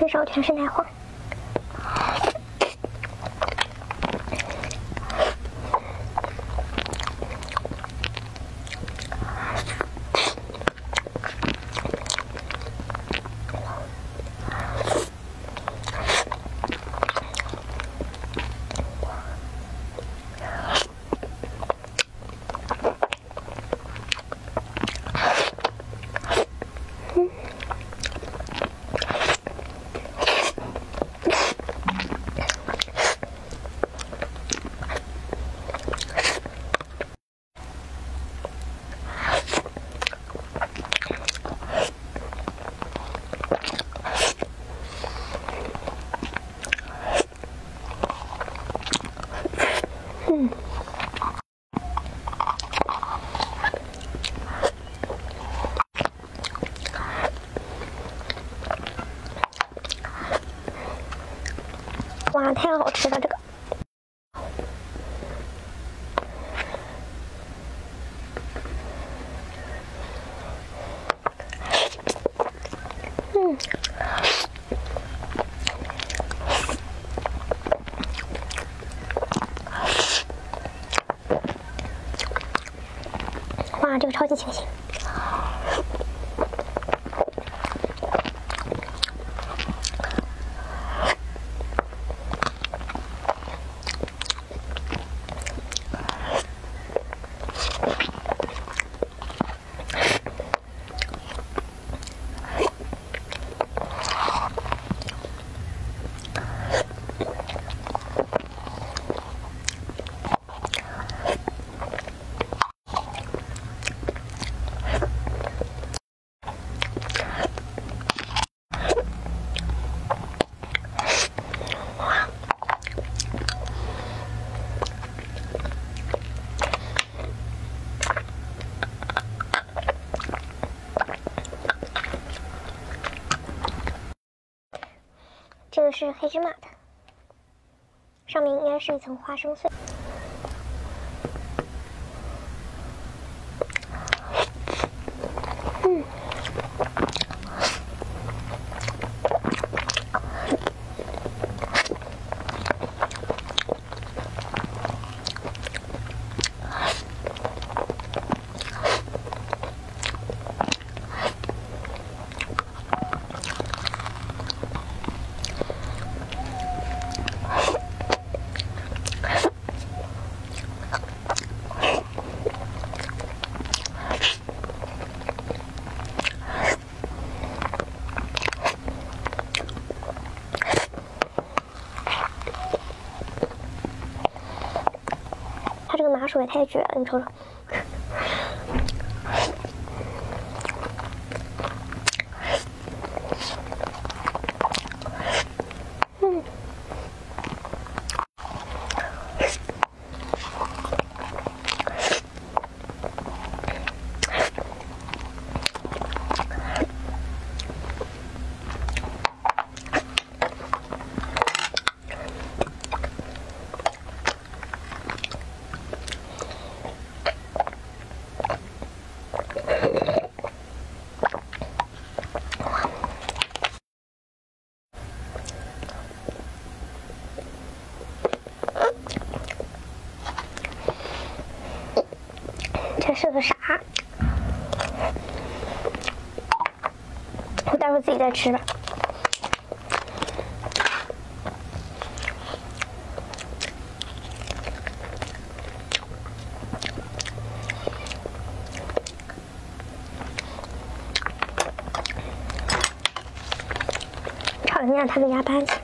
最少全是奶黄。哇，太好吃了这个！哇，这个超级清新。 这个是黑芝麻的，上面应该是一层花生碎。 这个麻薯也太绝了，你瞅瞅。 这是个啥？我待会儿自己再吃吧。 看一下它的鸭班子。